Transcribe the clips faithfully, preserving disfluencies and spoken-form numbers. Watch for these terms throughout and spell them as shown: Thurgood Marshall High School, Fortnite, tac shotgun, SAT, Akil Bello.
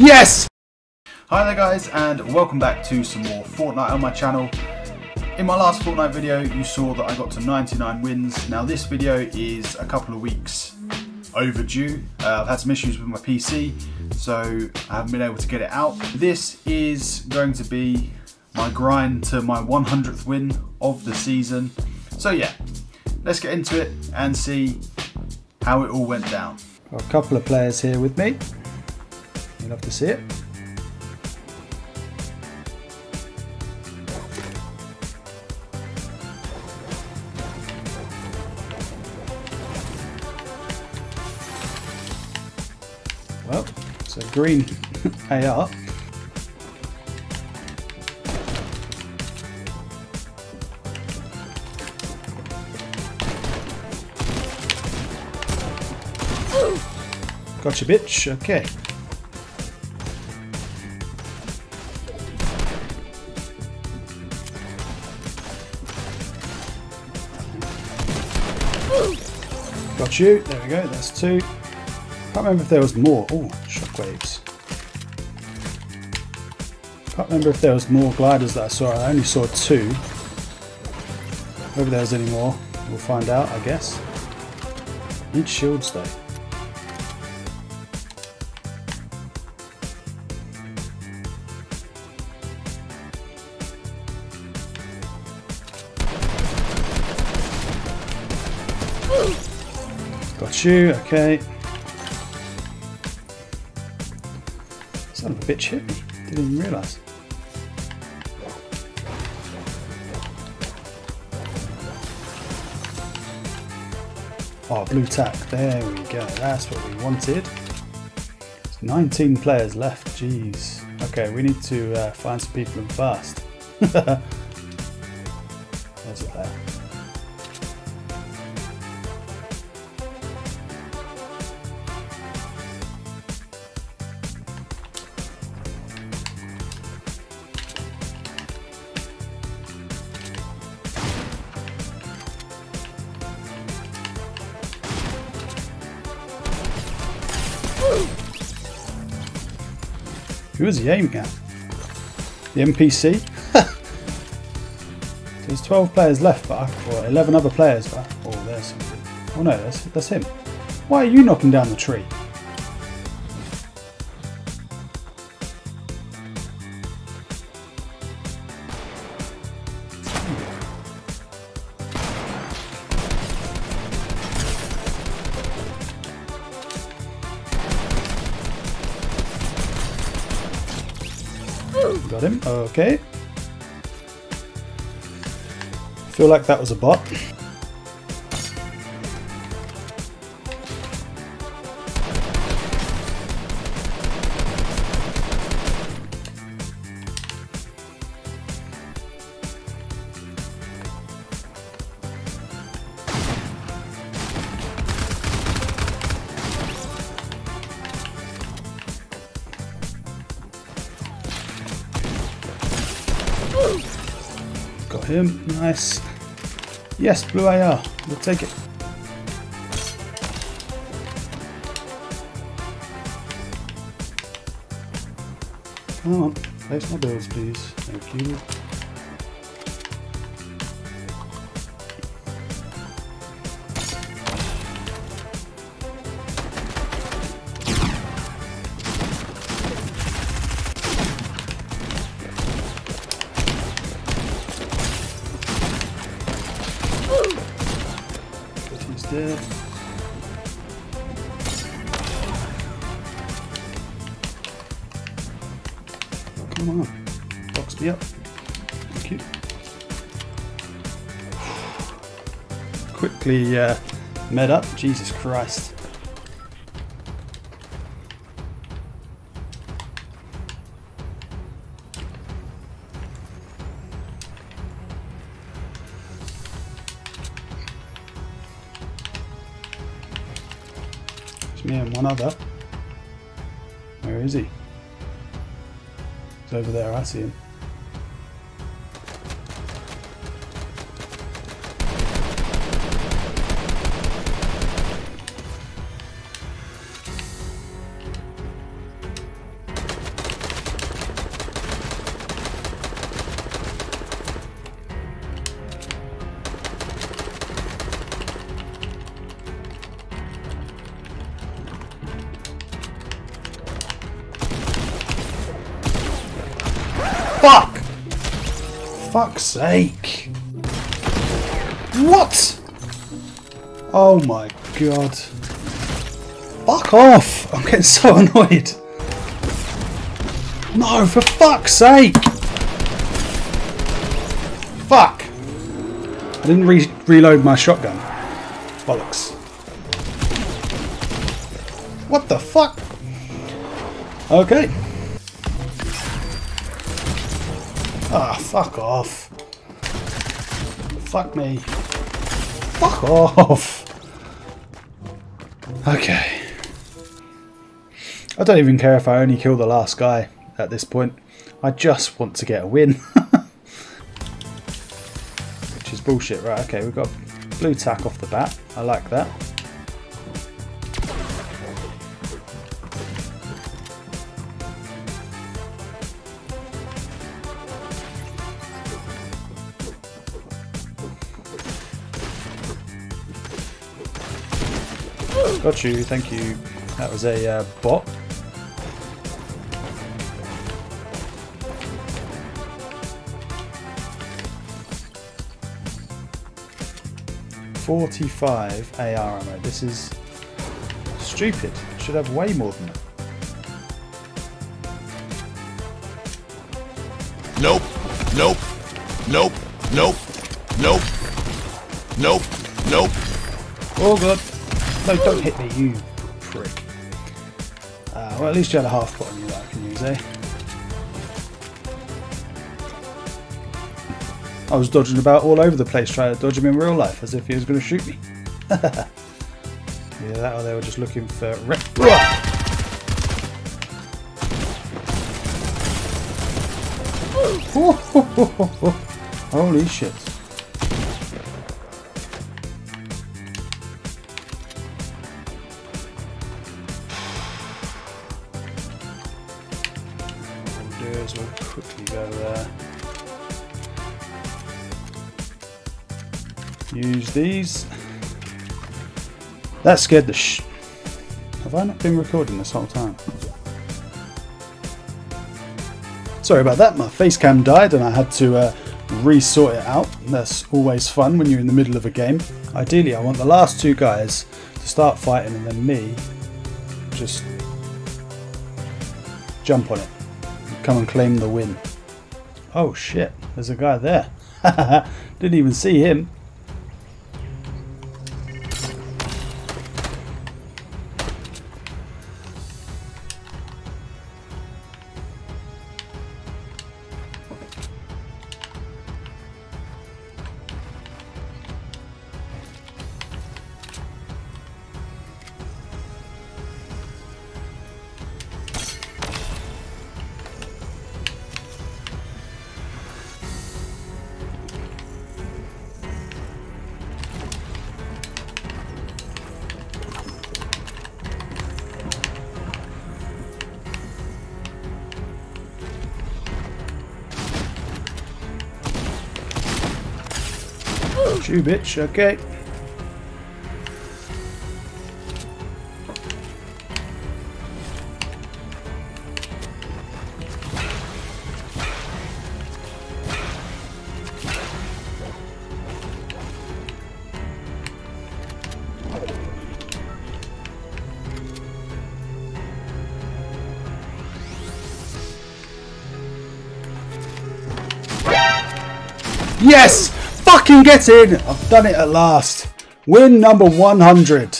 Yes! Hi there guys, and welcome back to some more Fortnite on my channel. In my last Fortnite video you saw that I got to ninety-nine wins. Now this video is a couple of weeks overdue. Uh, I've had some issues with my P C, so I haven't been able to get it out. This is going to be my grind to my one hundredth win of the season. So yeah, let's get into it and see how it all went down. Got a couple of players here with me. You'll have to see it. Well, it's a green A R. Gotcha, bitch. Okay. Got you. There we go. That's two. Can't remember if there was more. Oh, shockwaves. Can't remember if there was more gliders that I saw. I only saw two. Whether there was any more, we'll find out, I guess. Need shields though. Got you, okay. Son of a bitch hit me, didn't even realise. Oh, blue tack, there we go, that's what we wanted. There's nineteen players left, jeez. Okay, we need to uh, find some people and fast. There's it there. Who was he aiming at? The N P C? There's twelve players left, but or eleven other players. But, oh, there's somebody. Oh no, that's that's him. Why are you knocking down the tree? Got him, okay. Feel like that was a bot. Got him, nice. Yes, blue A R, we'll take it. Come on, place my bills, please. Thank you. Dead. Oh, come on, box me up. Thank you. Quickly uh, med up. Jesus Christ. Me and one other. Where is he? He's over there, I see him. Fuck! Fuck's sake! What? Oh my god. Fuck off! I'm getting so annoyed. No, for fuck's sake! Fuck! I didn't re reload my shotgun. Bollocks. What the fuck? Okay. Ah, oh, fuck off. Fuck me. Fuck off. Okay. I don't even care if I only kill the last guy at this point. I just want to get a win. Which is bullshit. Right, okay, we've got blue tack off the bat. I like that. Got you, thank you. That was a uh, bot. forty-five A R ammo. This is stupid. Should have way more than that. Nope. Nope. Nope. Nope. Nope. Nope. Nope. Oh god. No, don't hit me, you prick. Uh, well, at least you had a half pot on you that I can use, eh? I was dodging about all over the place trying to dodge him in real life, as if he was going to shoot me. Yeah, that or they were just looking for rep. Holy shit. We'll quickly go there. Use these. That scared the sh. Have I not been recording this whole time? Sorry about that. My face cam died, and I had to uh, re-sort it out. That's always fun when you're in the middle of a game. Ideally, I want the last two guys to start fighting, and then me just jump on it. Come and claim the win. Oh shit, there's a guy there. Didn't even see him. You bitch, okay. Yes! Fucking get in! I've done it at last. Win number one hundred.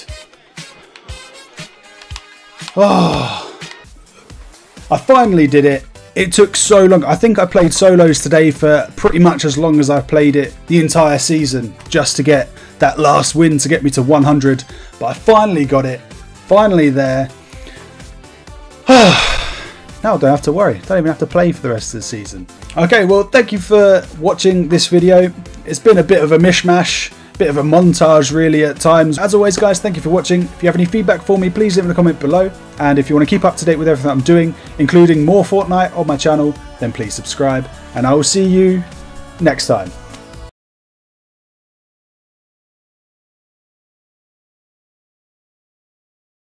Oh, I finally did it. It took so long. I think I played solos today for pretty much as long as I've played it the entire season, just to get that last win to get me to one hundred. But I finally got it. Finally there. Now I don't have to worry. Don't even have to play for the rest of the season. Okay, well, thank you for watching this video. It's been a bit of a mishmash, bit of a montage really at times. As always, guys, thank you for watching. If you have any feedback for me, please leave it in a comment below. And if you want to keep up to date with everything I'm doing, including more Fortnite on my channel, then please subscribe. And I will see you next time.